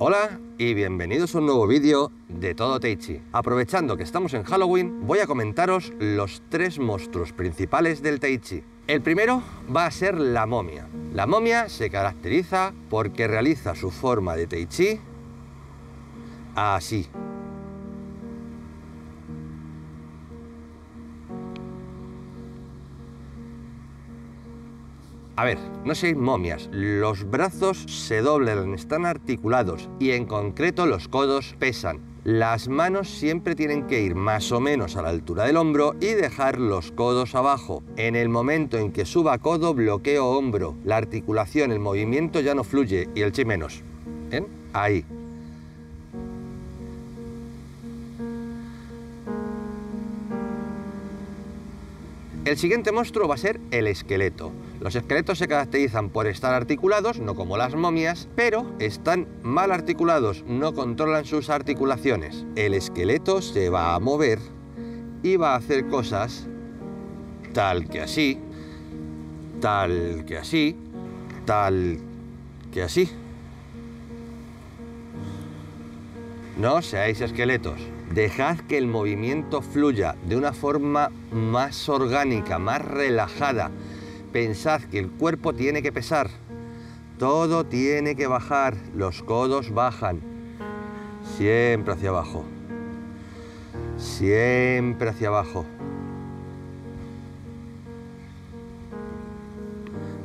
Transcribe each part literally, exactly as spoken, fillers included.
Hola y bienvenidos a un nuevo vídeo de Todo Tai Chi. Aprovechando que estamos en Halloween, voy a comentaros los tres monstruos principales del Tai Chi. El primero va a ser la momia. La momia se caracteriza porque realiza su forma de Tai Chi así. A ver, no seáis momias, los brazos se doblan, están articulados y en concreto los codos pesan. Las manos siempre tienen que ir más o menos a la altura del hombro y dejar los codos abajo. En el momento en que suba codo, bloqueo hombro. La articulación, el movimiento ya no fluye y el chi menos. ¿Ven? Ahí. El siguiente monstruo va a ser el esqueleto. Los esqueletos se caracterizan por estar articulados, no como las momias, pero están mal articulados, no controlan sus articulaciones. El esqueleto se va a mover y va a hacer cosas tal que así, tal que así, tal que así. No seáis esqueletos. Dejad que el movimiento fluya de una forma más orgánica, más relajada. Pensad que el cuerpo tiene que pesar. Todo tiene que bajar. Los codos bajan. Siempre hacia abajo. Siempre hacia abajo.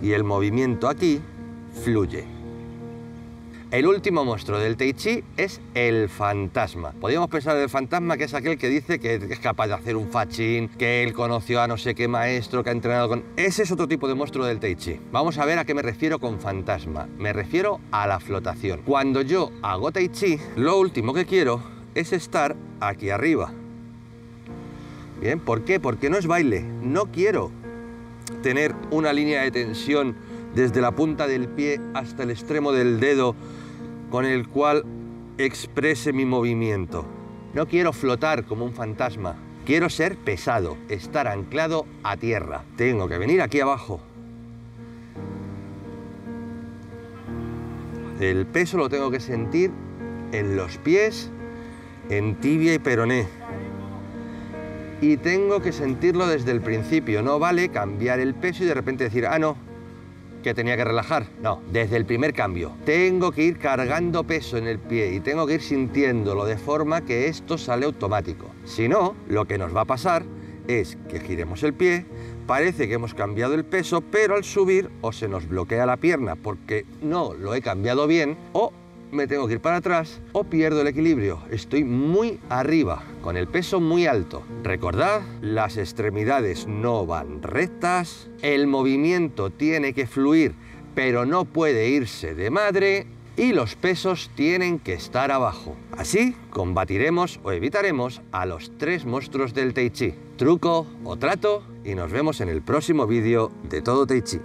Y el movimiento aquí fluye. El último monstruo del Tai Chi es el fantasma. Podríamos pensar en el fantasma que es aquel que dice que es capaz de hacer un fachín, que él conoció a no sé qué maestro, que ha entrenado con... Ese es otro tipo de monstruo del Tai Chi. Vamos a ver a qué me refiero con fantasma. Me refiero a la flotación. Cuando yo hago Tai Chi, lo último que quiero es estar aquí arriba. ¿Bien? ¿Por qué? Porque no es baile. No quiero tener una línea de tensión desde la punta del pie hasta el extremo del dedo con el cual exprese mi movimiento. No quiero flotar como un fantasma, quiero ser pesado, estar anclado a tierra. Tengo que venir aquí abajo. El peso lo tengo que sentir en los pies, en tibia y peroné. Y tengo que sentirlo desde el principio, no vale cambiar el peso y de repente decir, ah, no, que tenía que relajar. No, desde el primer cambio. Tengo que ir cargando peso en el pie y tengo que ir sintiéndolo de forma que esto sale automático. Si no, lo que nos va a pasar es que giremos el pie, parece que hemos cambiado el peso, pero al subir o se nos bloquea la pierna porque no lo he cambiado bien, o me tengo que ir para atrás o pierdo el equilibrio. Estoy muy arriba, con el peso muy alto. Recordad, las extremidades no van rectas, el movimiento tiene que fluir, pero no puede irse de madre y los pesos tienen que estar abajo. Así combatiremos o evitaremos a los tres monstruos del Tai Chi. Truco o trato y nos vemos en el próximo vídeo de Todo Tai Chi.